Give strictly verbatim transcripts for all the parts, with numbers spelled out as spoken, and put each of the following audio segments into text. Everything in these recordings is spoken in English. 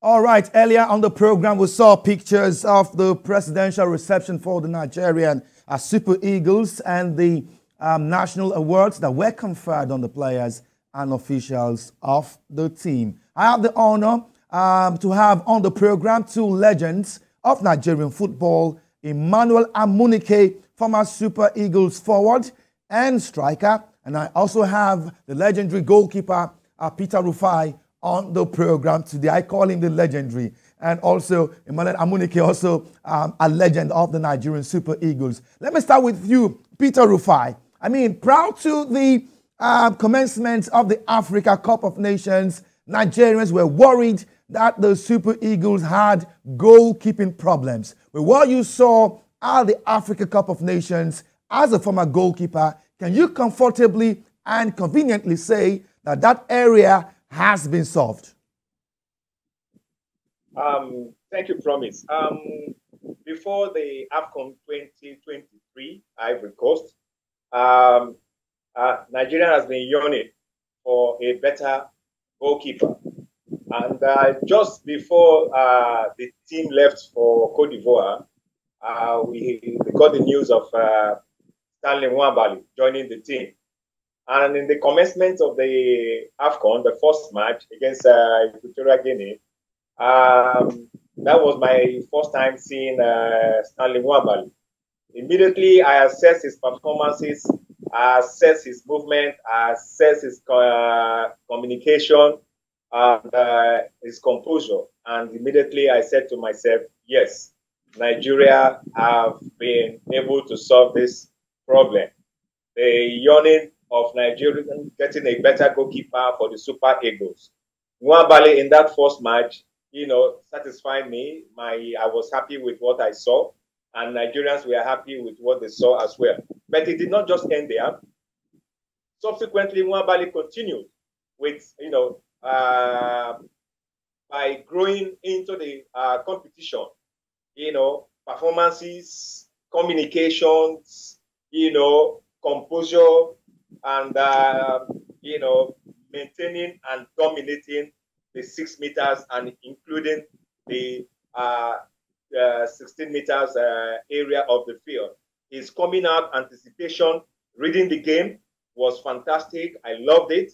All right, earlier on the program, we saw pictures of the presidential reception for the Nigerian uh, Super Eagles and the um, national awards that were conferred on the players and officials of the team. I have the honor um, to have on the program two legends of Nigerian football, Emmanuel Amunike, former Super Eagles forward and striker. And I also have the legendary goalkeeper, uh, Peter Rufai, on the program today. I call him the legendary. And also, Emmanuel Amunike, also um, a legend of the Nigerian Super Eagles. Let me start with you, Peter Rufai. I mean, proud to the uh, commencement of the Africa Cup of Nations, Nigerians were worried that the Super Eagles had goalkeeping problems. But what you saw at the Africa Cup of Nations as a former goalkeeper, can you comfortably and conveniently say that that area has been solved? Um, thank you, Promise. Um, before the AFCON twenty twenty-three, Ivory Coast, um, uh, Nigeria has been yearning for a better goalkeeper. And uh, just before uh, the team left for Cote d'Ivoire, uh, we, we got the news of uh, Stanley Nwabali joining the team. And in the commencement of the AFCON, the first match against uh, Equatorial Guinea, um, that was my first time seeing uh, Stanley Nwabali. Immediately, I assessed his performances, I assessed his movement, I assessed his uh, communication, and uh, his composure. And immediately, I said to myself, yes, Nigeria have been able to solve this problem. The yearning of Nigerians getting a better goalkeeper for the Super Eagles. Nwabali in that first match, you know, satisfied me. My, I was happy with what I saw, and Nigerians were happy with what they saw as well. But it did not just end there. Subsequently, Nwabali continued with, you know, uh, by growing into the uh, competition, you know, performances, communications, you know, composure, and, uh, you know, maintaining and dominating the six meters and including the uh, uh, sixteen meters uh, area of the field. His coming out anticipation, reading the game was fantastic. I loved it.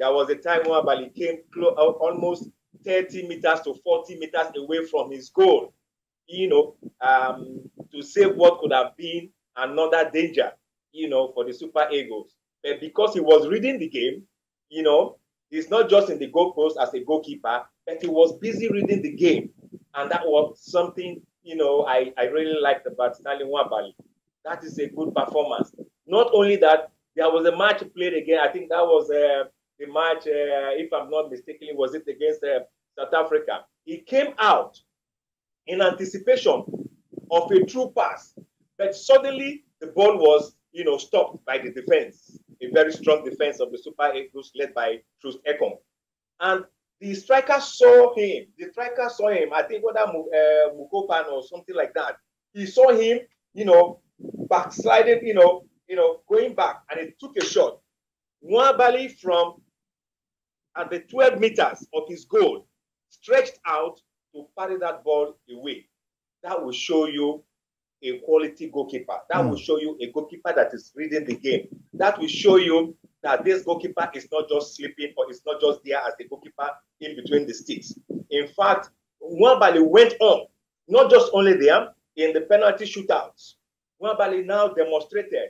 There was a time when Nwabali came close, almost thirty meters to forty meters away from his goal, you know, um, to save what could have been another danger, you know, for the Super Eagles. But because he was reading the game, you know, he's not just in the goalpost as a goalkeeper, but he was busy reading the game. And that was something, you know, I, I really liked about Stanley Nwabali. That is a good performance. Not only that, there was a match played again. I think that was uh, the match, uh, if I'm not mistaken, was it against uh, South Africa. He came out in anticipation of a true pass, but suddenly the ball was, you know, stopped by the defense. A very strong defense of the Super Eagles led by Troost-Ekong. And the striker saw him. The striker saw him. I think whether uh, Mukopan or something like that. He saw him, you know, backsliding, you know, you know, going back, and he took a shot. Nwabali from at the twelve meters of his goal stretched out to parry that ball away. That will show you a quality goalkeeper. That will show you a goalkeeper that is reading the game. That will show you that this goalkeeper is not just sleeping, or it's not just there as a goalkeeper in between the sticks. In fact, Nwabali went on, not just only there, in the penalty shootouts. Nwabali now demonstrated,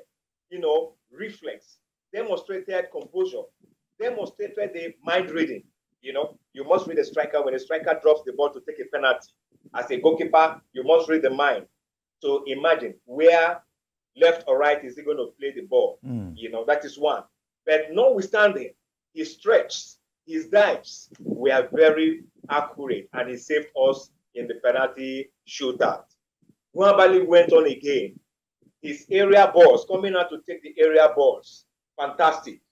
you know, reflex, demonstrated composure, demonstrated the mind reading. You know, you must read a striker. When a striker drops the ball to take a penalty, as a goalkeeper, you must read the mind. So imagine where left or right is he going to play the ball. Mm. You know, that is one. But notwithstanding, his stretches, his dives were very accurate, and he saved us in the penalty shootout. Nwabali went on again. His area balls, coming out to take the area balls, fantastic.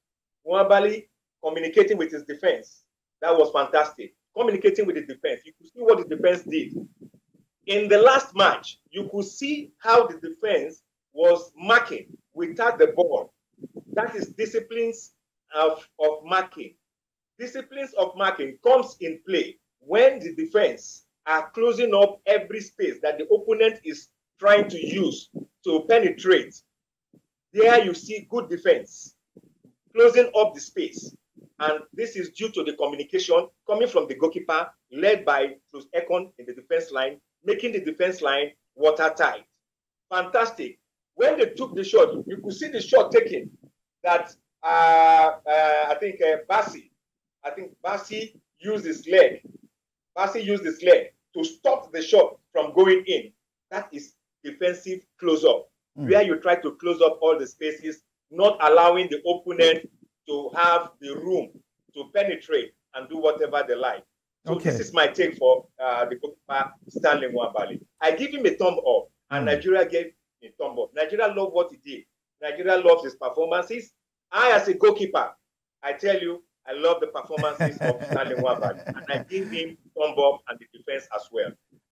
Nwabali communicating with his defense, that was fantastic. Communicating with the defense, you could see what the defense did. In the last match, you could see how the defense was marking without the ball. That is disciplines of, of marking. Disciplines of marking comes in play when the defense are closing up every space that the opponent is trying to use to penetrate, there you see good defense closing up the space. And this is due to the communication coming from the goalkeeper, led by Troost-Ekong in the defense line, making the defense line watertight. Fantastic. When they took the shot, you could see the shot taken that uh, uh, I think uh, Bassey, I think Bassey used his leg. Bassey used his leg to stop the shot from going in. That is defensive close-up, mm. where you try to close up all the spaces, not allowing the opponent to have the room to penetrate and do whatever they like. So okay. This is my take for uh, the goalkeeper, Stanley Nwabali. I give him a thumb up, and mm. Nigeria gave him a thumb up. Nigeria loved what he did. Nigeria loves his performances. I, as a goalkeeper, I tell you, I love the performances of Stanley Nwabali, and I give him thumb up and the defense as well.